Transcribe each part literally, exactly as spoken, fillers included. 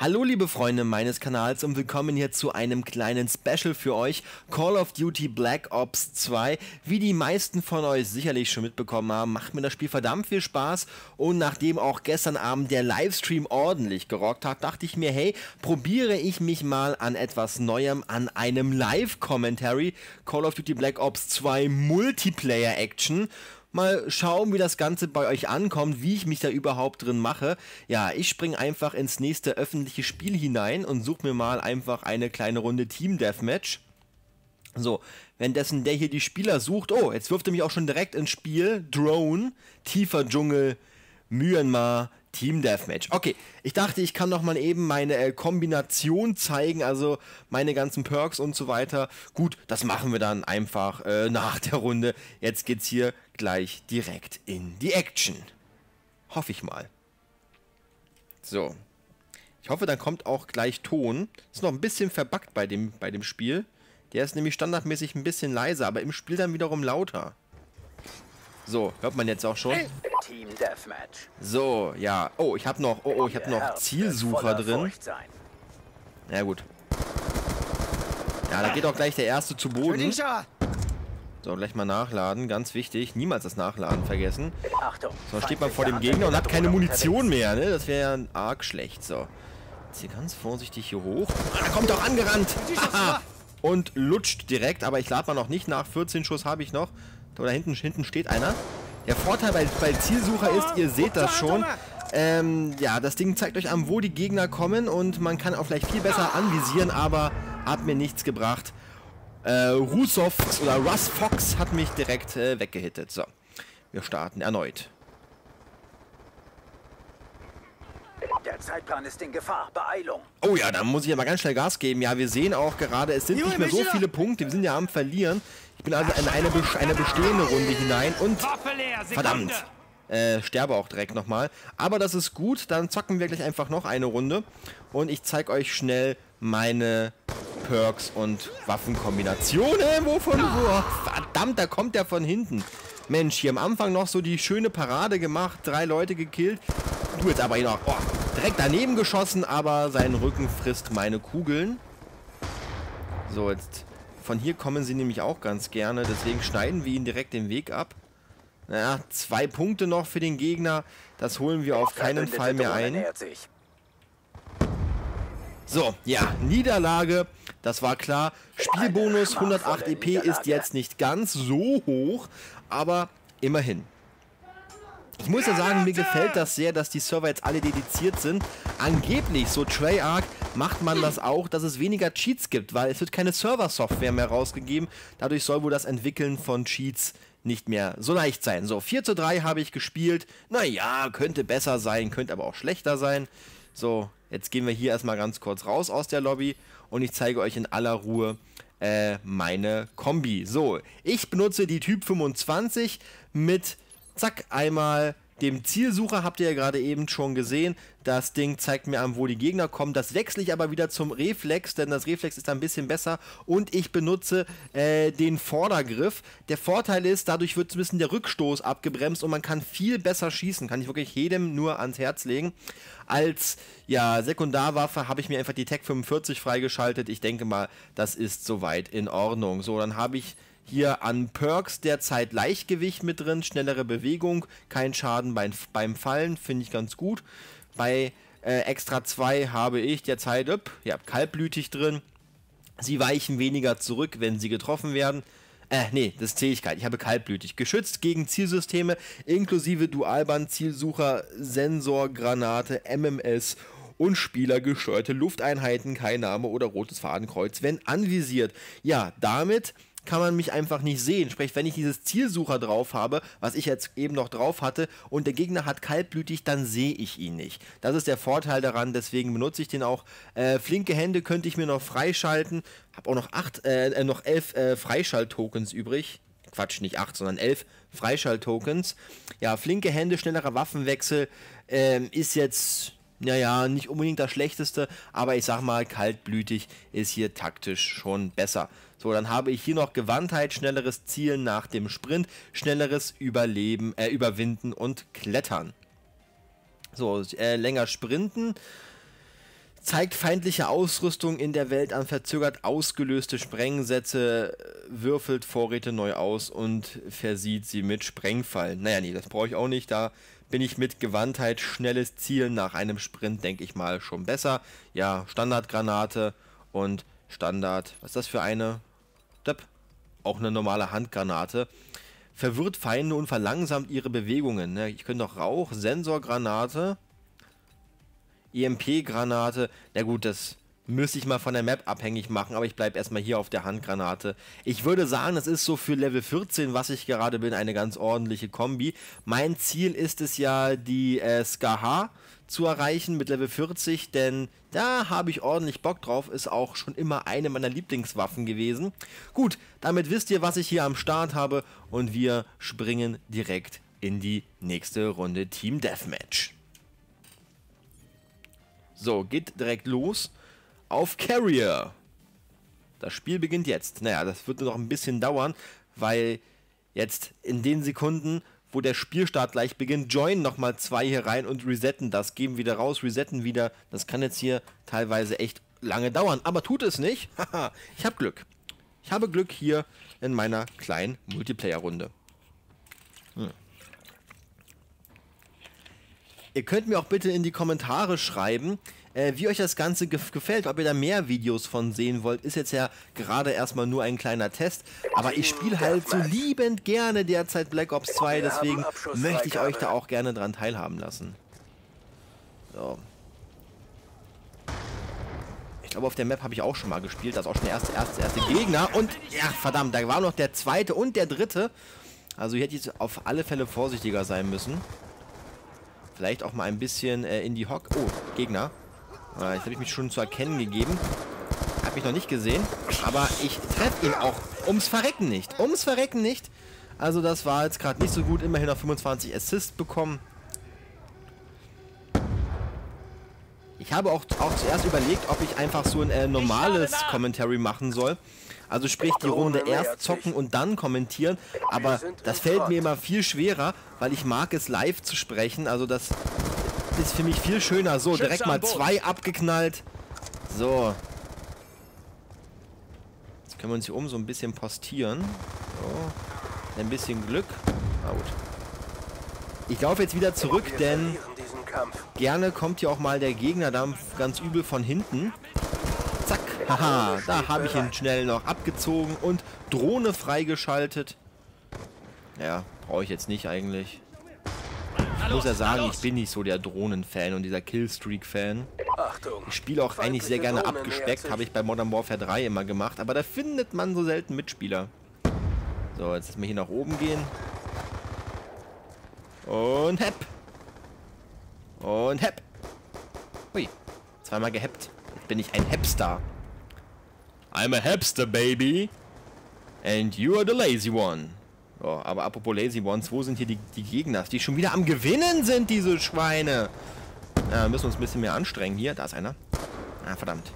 Hallo liebe Freunde meines Kanals und willkommen hier zu einem kleinen Special für euch, Call of Duty Black Ops zwei. Wie die meisten von euch sicherlich schon mitbekommen haben, macht mir das Spiel verdammt viel Spaß und nachdem auch gestern Abend der Livestream ordentlich gerockt hat, dachte ich mir, hey, probiere ich mich mal an etwas Neuem, an einem Live-Commentary, Call of Duty Black Ops zwei Multiplayer Action. Mal schauen, wie das Ganze bei euch ankommt, wie ich mich da überhaupt drin mache. Ja, ich springe einfach ins nächste öffentliche Spiel hinein und suche mir mal einfach eine kleine Runde Team Deathmatch. So, währenddessen der hier die Spieler sucht. Oh, jetzt wirft er mich auch schon direkt ins Spiel. Drone, tiefer Dschungel, Myanmar, Team Deathmatch. Okay, ich dachte, ich kann noch mal eben meine äh, Kombination zeigen, also meine ganzen Perks und so weiter. Gut, das machen wir dann einfach äh, nach der Runde. Jetzt geht's hier gleich direkt in die Action. Hoffe ich mal. So. Ich hoffe, dann kommt auch gleich Ton. Ist noch ein bisschen verbuggt bei dem, bei dem Spiel. Der ist nämlich standardmäßig ein bisschen leiser, aber im Spiel dann wiederum lauter. So, hört man jetzt auch schon. Team Deathmatch. So, ja. Oh, ich habe noch, oh, oh, ich habe noch Zielsucher drin. Na gut. Ja, da geht auch gleich der erste zu Boden. So, gleich mal nachladen, ganz wichtig. Niemals das Nachladen vergessen. Sonst steht man vor dem Gegner und hat keine Munition mehr, ne? Das wäre ja arg schlecht. So, jetzt hier ganz vorsichtig hier hoch. Ah, da kommt doch angerannt. Aha. Und lutscht direkt, aber ich lade mal noch nicht nach. vierzehn Schuss habe ich noch. Oder hinten, hinten steht einer. Der Vorteil bei, bei Zielsucher ist, ihr seht das schon, ähm, ja, das Ding zeigt euch an, wo die Gegner kommen und man kann auch vielleicht viel besser anvisieren, aber hat mir nichts gebracht. Äh, Rusov oder Russ Fox hat mich direkt äh, weggehittet. So, wir starten erneut. Der Zeitplan ist in Gefahr. Beeilung. Oh ja, dann muss ich ja mal ganz schnell Gas geben. Ja, wir sehen auch gerade, es sind nicht mehr so viele Punkte. Wir sind ja am Verlieren. Ich bin also in eine, eine bestehende Runde hinein und verdammt, äh, sterbe auch direkt nochmal. Aber das ist gut, dann zocken wir gleich einfach noch eine Runde und ich zeige euch schnell meine Perks und Waffenkombinationen. Wovon? Oh, verdammt, da kommt der von hinten. Mensch, hier am Anfang noch so die schöne Parade gemacht, drei Leute gekillt. Du jetzt aber hier noch, oh, direkt daneben geschossen, aber sein Rücken frisst meine Kugeln. So, jetzt von hier kommen sie nämlich auch ganz gerne, deswegen schneiden wir ihnen direkt den Weg ab. Naja, zwei Punkte noch für den Gegner, das holen wir auf keinen Fall mehr ein. So, ja, Niederlage, das war klar. Spielbonus hundertacht E P ist jetzt nicht ganz so hoch, aber immerhin. Ich muss ja sagen, mir gefällt das sehr, dass die Server jetzt alle dediziert sind. Angeblich, so Treyarch, macht man das auch, dass es weniger Cheats gibt, weil es wird keine Server-Software mehr rausgegeben. Dadurch soll wohl das Entwickeln von Cheats nicht mehr so leicht sein. So, vier zu drei habe ich gespielt. Naja, könnte besser sein, könnte aber auch schlechter sein. So, jetzt gehen wir hier erstmal ganz kurz raus aus der Lobby und ich zeige euch in aller Ruhe äh, meine Kombi. So, ich benutze die Typ fünfundzwanzig mit... Zack, einmal dem Zielsucher, habt ihr ja gerade eben schon gesehen. Das Ding zeigt mir an, wo die Gegner kommen. Das wechsle ich aber wieder zum Reflex, denn das Reflex ist ein bisschen besser. Und ich benutze äh, den Vordergriff. Der Vorteil ist, dadurch wird ein bisschen der Rückstoß abgebremst und man kann viel besser schießen. Kann ich wirklich jedem nur ans Herz legen. Als ja, Sekundarwaffe habe ich mir einfach die Tech fünfundvierzig freigeschaltet. Ich denke mal, das ist soweit in Ordnung. So, dann habe ich... Hier an Perks derzeit Leichtgewicht mit drin, schnellere Bewegung, kein Schaden beim, beim Fallen, finde ich ganz gut. Bei äh, Extra zwei habe ich derzeit, öpp, ja, kaltblütig drin. Sie weichen weniger zurück, wenn sie getroffen werden. Äh, nee, das ist Zähigkeit, ich habe kaltblütig. Geschützt gegen Zielsysteme, inklusive Dualband, Zielsucher, Sensor, Granate, M M S und Spieler gesteuerte Lufteinheiten, kein Name oder rotes Fadenkreuz, wenn anvisiert. Ja, damit... kann man mich einfach nicht sehen. Sprich, wenn ich dieses Zielsucher drauf habe, was ich jetzt eben noch drauf hatte, und der Gegner hat kaltblütig, dann sehe ich ihn nicht. Das ist der Vorteil daran, deswegen benutze ich den auch. Äh, flinke Hände könnte ich mir noch freischalten. Habe auch noch acht, äh, noch elf äh, Freischalt-Tokens übrig. Quatsch, nicht acht, sondern elf Freischalt-Tokens. Ja, flinke Hände, schnellerer Waffenwechsel äh, ist jetzt... Naja, nicht unbedingt das Schlechteste, aber ich sag mal, kaltblütig ist hier taktisch schon besser. So, dann habe ich hier noch Gewandtheit, schnelleres Zielen nach dem Sprint, schnelleres Überleben, äh, Überwinden und Klettern. So, äh, länger sprinten. zeigt feindliche Ausrüstung in der Welt an, verzögert ausgelöste Sprengsätze, würfelt Vorräte neu aus und versieht sie mit Sprengfallen. Naja, nee, das brauche ich auch nicht, da bin ich mit Gewandtheit, schnelles Zielen nach einem Sprint, denke ich mal, schon besser. Ja, Standardgranate und Standard, was ist das für eine? Döp, auch eine normale Handgranate. Verwirrt Feinde und verlangsamt ihre Bewegungen. Ne? Ich könnte noch Rauch, Sensorgranate, E M P-Granate. Na gut, das müsste ich mal von der Map abhängig machen, aber ich bleibe erstmal hier auf der Handgranate. Ich würde sagen, das ist so für Level vierzehn, was ich gerade bin, eine ganz ordentliche Kombi. Mein Ziel ist es ja, die äh, S K H zu erreichen mit Level vierzig, denn da habe ich ordentlich Bock drauf, ist auch schon immer eine meiner Lieblingswaffen gewesen. Gut, damit wisst ihr, was ich hier am Start habe und wir springen direkt in die nächste Runde Team Deathmatch. So, geht direkt los. Auf Carrier. Das Spiel beginnt jetzt. Naja, das wird noch ein bisschen dauern, weil jetzt in den Sekunden, wo der Spielstart gleich beginnt, joinen nochmal zwei hier rein und resetten das. Geben wieder raus, resetten wieder. Das kann jetzt hier teilweise echt lange dauern. Aber tut es nicht. Haha, ich habe Glück. Ich habe Glück hier in meiner kleinen Multiplayer-Runde. Hm. Ihr könnt mir auch bitte in die Kommentare schreiben, äh, wie euch das Ganze gef gefällt, ob ihr da mehr Videos von sehen wollt. Ist jetzt ja gerade erstmal nur ein kleiner Test, aber ich spiele halt so liebend gerne derzeit Black Ops zwei, deswegen möchte ich euch da auch gerne dran teilhaben lassen. So. Ich glaube, auf der Map habe ich auch schon mal gespielt, da ist auch schon der erste, erste, erste Gegner und, ja verdammt, da war noch der zweite und der dritte. Also hier hätte ich jetzt auf alle Fälle vorsichtiger sein müssen. Vielleicht auch mal ein bisschen äh, in die Hock... Oh, Gegner. Äh, jetzt habe ich mich schon zu erkennen gegeben. Hab mich noch nicht gesehen. Aber ich treffe ihn auch ums Verrecken nicht. Ums Verrecken nicht. Also das war jetzt gerade nicht so gut. Immerhin noch fünfundzwanzig Assists bekommen. Ich habe auch, auch zuerst überlegt, ob ich einfach so ein äh, normales Commentary machen soll. Also sprich die Runde erst zocken und dann kommentieren, aber das fällt mir immer viel schwerer, weil ich mag es live zu sprechen, also das ist für mich viel schöner. So, direkt mal zwei abgeknallt. So. Jetzt können wir uns hier oben so ein bisschen postieren. So. Ein bisschen Glück. Na gut. Ich laufe jetzt wieder zurück, denn gerne kommt hier auch mal der Gegnerdampf ganz übel von hinten. Haha, da habe ich ihn schnell noch abgezogen und Drohne freigeschaltet. Ja, brauche ich jetzt nicht eigentlich. Ich muss ja sagen, ich bin nicht so der Drohnen-Fan und dieser Killstreak-Fan. Ich spiele auch eigentlich sehr gerne abgespeckt, habe ich bei Modern Warfare drei immer gemacht, aber da findet man so selten Mitspieler. So, jetzt müssen wir hier nach oben gehen. Und hepp. Und hepp. Hui, zweimal geheppt. Jetzt bin ich ein Hepstar. I'm a hipster, baby. And you are the lazy one. Oh, aber apropos lazy ones, wo sind hier die, die Gegner? Die schon wieder am Gewinnen sind, diese Schweine. Ja, müssen uns ein bisschen mehr anstrengen. Hier, da ist einer. Ah, verdammt.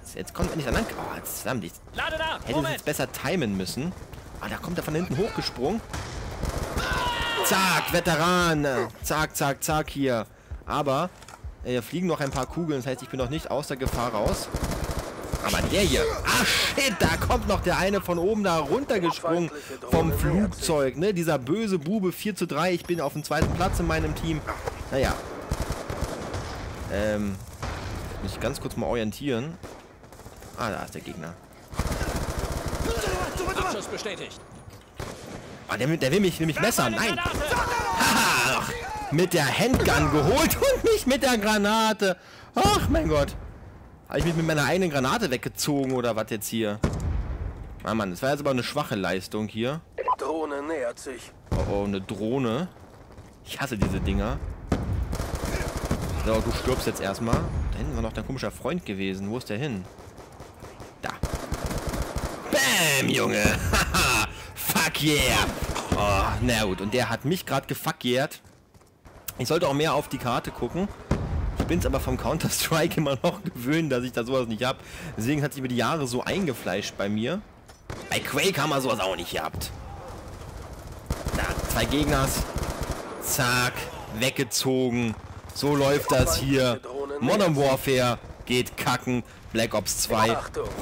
Jetzt, jetzt kommt endlich einer. Oh, jetzt, verdammt. Ich hätte es jetzt besser timen müssen. Ah, da kommt er von hinten hochgesprungen. Zack, Veteran. Zack, zack, zack hier. Aber hier äh, fliegen noch ein paar Kugeln. Das heißt, ich bin noch nicht aus der Gefahr raus. Aber der hier, ah shit, da kommt noch der eine von oben da runtergesprungen vom Flugzeug, ne, dieser böse Bube, vier zu drei, ich bin auf dem zweiten Platz in meinem Team, naja, ähm, muss ich ganz kurz mal orientieren, ah, da ist der Gegner, Abschuss bestätigt. Ah, der, der will mich, will mich messern, nein, haha, mit der Handgun geholt und nicht mit der Granate, ach mein Gott. Habe ich mich mit meiner eigenen Granate weggezogen oder was jetzt hier? Mann, Mann, das war jetzt aber eine schwache Leistung hier. Drohne nähert sich. Oh, oh, eine Drohne. Ich hasse diese Dinger. So, du stirbst jetzt erstmal. Da hinten war noch dein komischer Freund gewesen. Wo ist der hin? Da. Bäm, Junge. Haha. Fuck yeah. Oh, na gut. Und der hat mich gerade gefuckjährt. Ich sollte auch mehr auf die Karte gucken. Ich bin es aber vom Counter-Strike immer noch gewöhnt, dass ich da sowas nicht habe. Deswegen hat sich über die Jahre so eingefleischt bei mir. Bei Quake haben wir sowas auch nicht gehabt. Da, zwei Gegners. Zack, weggezogen. So läuft das hier. Modern Warfare geht kacken, Black Ops zwei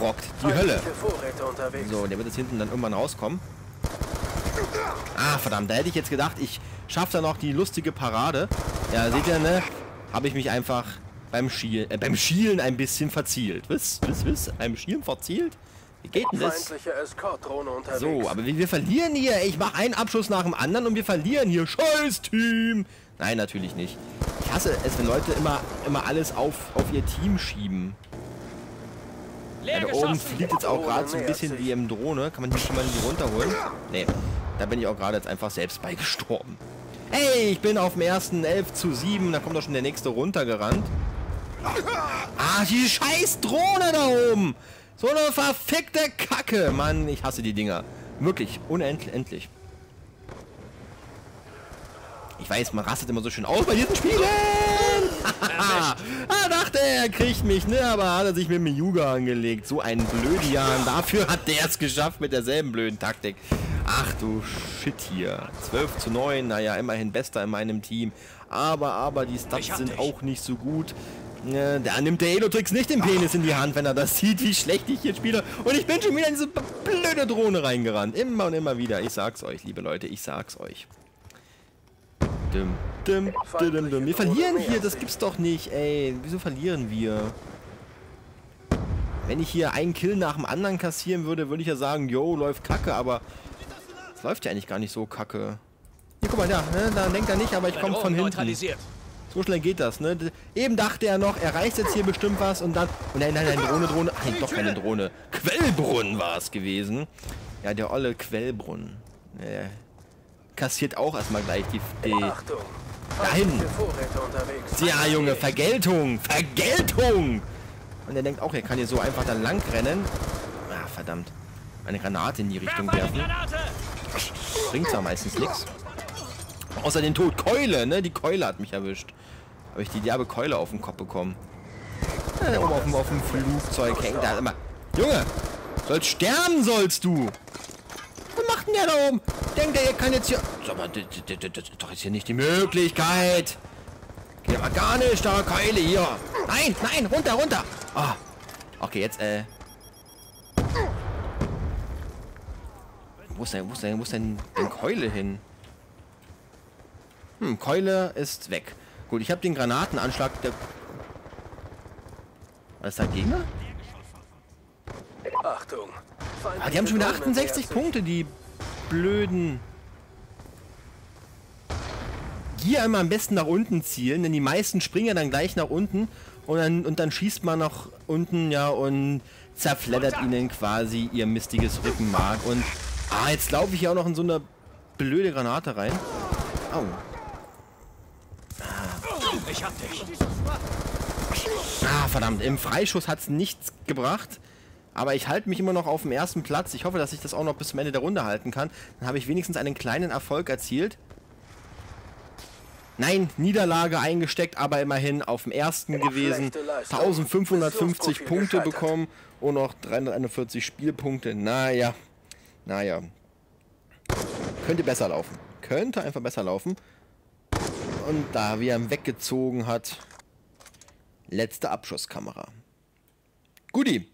rockt die Hölle. So, der wird jetzt hinten dann irgendwann rauskommen. Ah, verdammt, da hätte ich jetzt gedacht, ich schaffe dann noch die lustige Parade. Ja, seht ihr, ne? Habe ich mich einfach beim Schielen, äh, beim Schielen ein bisschen verzielt. Was? Was? Was? Beim Schielen verzielt? Wie geht denn das? So, aber wir, wir verlieren hier. Ich mache einen Abschuss nach dem anderen und wir verlieren hier. Scheiß Team! Nein, natürlich nicht. Ich hasse es, wenn Leute immer, immer alles auf, auf ihr Team schieben. Ja, da oben fliegt jetzt auch gerade so ein bisschen wie im Drohne. Kann man die schon mal hier runterholen? Nee, da bin ich auch gerade jetzt einfach selbst beigestorben. Hey, ich bin auf dem ersten elf zu sieben. Da kommt doch schon der nächste runtergerannt. Ah, die scheiß Drohne da oben. So eine verfickte Kacke. Mann, ich hasse die Dinger. Wirklich, unendlich. Ich weiß, man rastet immer so schön aus bei diesen Spielen. Er dachte, er kriegt mich, ne? Aber hat er sich mit dem Hijuga angelegt. So einen Blödian. Dafür hat der es geschafft mit derselben blöden Taktik. Ach du Shit hier. zwölf zu neun. Naja, immerhin Bester in meinem Team. Aber, aber die Stats sind auch nicht so gut. Ne, da nimmt der Elotrix nicht den Penis in die Hand, wenn er das sieht, wie schlecht ich hier spiele. Und ich bin schon wieder in diese blöde Drohne reingerannt. Immer und immer wieder. Ich sag's euch, liebe Leute. Ich sag's euch. Dum, dum, dum, dum, dum. Wir verlieren hier, das gibt's doch nicht, ey. Wieso verlieren wir? Wenn ich hier einen Kill nach dem anderen kassieren würde, würde ich ja sagen, yo, läuft kacke, aber es läuft ja eigentlich gar nicht so kacke. Hier, guck mal, da, ne? Da denkt er nicht, aber ich komme von hinten. So schnell geht das, ne? Eben dachte er noch, er reißt jetzt hier bestimmt was und dann... Oh, nein, nein, nein, Drohne, Drohne. Ach, doch keine Drohne. Quellbrunnen war es gewesen. Ja, der olle Quellbrunnen. Äh. Kassiert auch erstmal gleich die... die Achtung, dahin! Ja, Junge, Vergeltung! Vergeltung! Und er denkt auch, er kann hier so einfach dann lang rennen. Ah, verdammt. Eine Granate in die Richtung werfen. Bringt zwar meistens nichts. Außer den Tod. Keule, ne? Die Keule hat mich erwischt. Habe ich die derbe Keule auf den Kopf bekommen. Ja, oben auf dem, auf dem Flugzeug hängt da immer... Junge! Sollst sterben, sollst du! Was macht denn der da oben? Denkt er, ihr kann jetzt hier... Aber das ist doch jetzt hier nicht die Möglichkeit. Geht aber gar nicht, da Keile hier. Nein, nein, runter, runter. Ah, okay, jetzt, äh... Wo ist denn, wo ist denn, wo ist denn die Keule hin? Hm, Keule ist weg. Gut, ich habe den Granatenanschlag... Der... Was ist da Gegner? Achtung. Ah, die haben schon wieder achtundsechzig Punkte, die blöden. Hier einmal am besten nach unten zielen, denn die meisten springen ja dann gleich nach unten und dann, und dann schießt man nach unten, ja, und zerfleddert ihnen quasi ihr mistiges Rückenmark. Und ah, jetzt laufe ich hier auch noch in so eine blöde Granate rein. Au. Ich hab dich. Ah, verdammt, im Freischuss hat es nichts gebracht. Aber ich halte mich immer noch auf dem ersten Platz. Ich hoffe, dass ich das auch noch bis zum Ende der Runde halten kann. Dann habe ich wenigstens einen kleinen Erfolg erzielt. Nein, Niederlage eingesteckt, aber immerhin auf dem ersten gewesen. eintausendfünfhundertfünfzig Punkte bekommen und noch dreihunderteinundvierzig Spielpunkte. Naja, naja. Könnte besser laufen. Könnte einfach besser laufen. Und da wie er ihn weggezogen hat. Letzte Abschusskamera. Guti.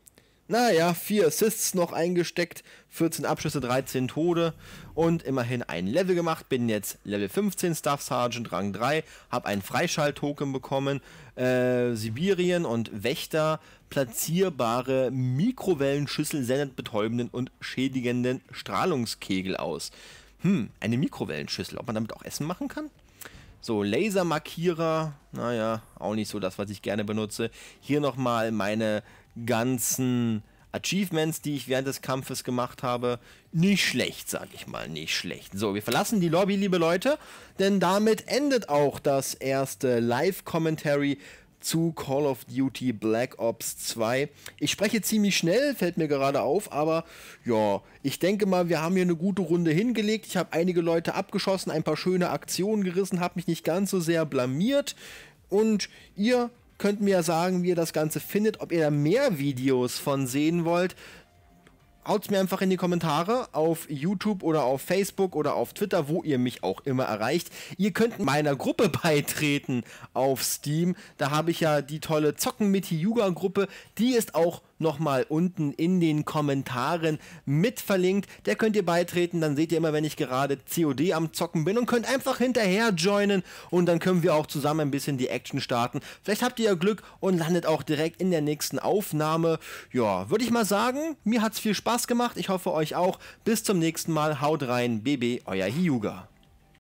Naja, vier Assists noch eingesteckt, vierzehn Abschüsse, dreizehn Tode und immerhin ein Level gemacht. Bin jetzt Level fünfzehn, Staff Sergeant, Rang drei, habe einen Freischalt-Token bekommen, äh, Sibirien und Wächter, platzierbare Mikrowellenschüssel sendet betäubenden und schädigenden Strahlungskegel aus. Hm, eine Mikrowellenschüssel, ob man damit auch Essen machen kann? So, Lasermarkierer, naja, auch nicht so das, was ich gerne benutze. Hier nochmal meine ganzen Achievements, die ich während des Kampfes gemacht habe. Nicht schlecht, sag ich mal, nicht schlecht. So, wir verlassen die Lobby, liebe Leute, denn damit endet auch das erste Live-Commentary zu Call of Duty Black Ops zwei. Ich spreche ziemlich schnell, fällt mir gerade auf, aber ja, ich denke mal, wir haben hier eine gute Runde hingelegt. Ich habe einige Leute abgeschossen, ein paar schöne Aktionen gerissen, habe mich nicht ganz so sehr blamiert und ihr könnt mir ja sagen, wie ihr das Ganze findet, ob ihr da mehr Videos von sehen wollt. haut's mir einfach in die Kommentare auf YouTube oder auf Facebook oder auf Twitter, wo ihr mich auch immer erreicht. Ihr könnt meiner Gruppe beitreten auf Steam. Da habe ich ja die tolle Zocken mit Hijuga Gruppe. Die ist auch nochmal unten in den Kommentaren mit verlinkt. Der könnt ihr beitreten, dann seht ihr immer, wenn ich gerade C O D am Zocken bin und könnt einfach hinterher joinen und dann können wir auch zusammen ein bisschen die Action starten. Vielleicht habt ihr ja Glück und landet auch direkt in der nächsten Aufnahme. Ja, würde ich mal sagen, mir hat's viel Spaß gemacht. Ich hoffe euch auch. Bis zum nächsten Mal. Haut rein. B B, euer Hijuga.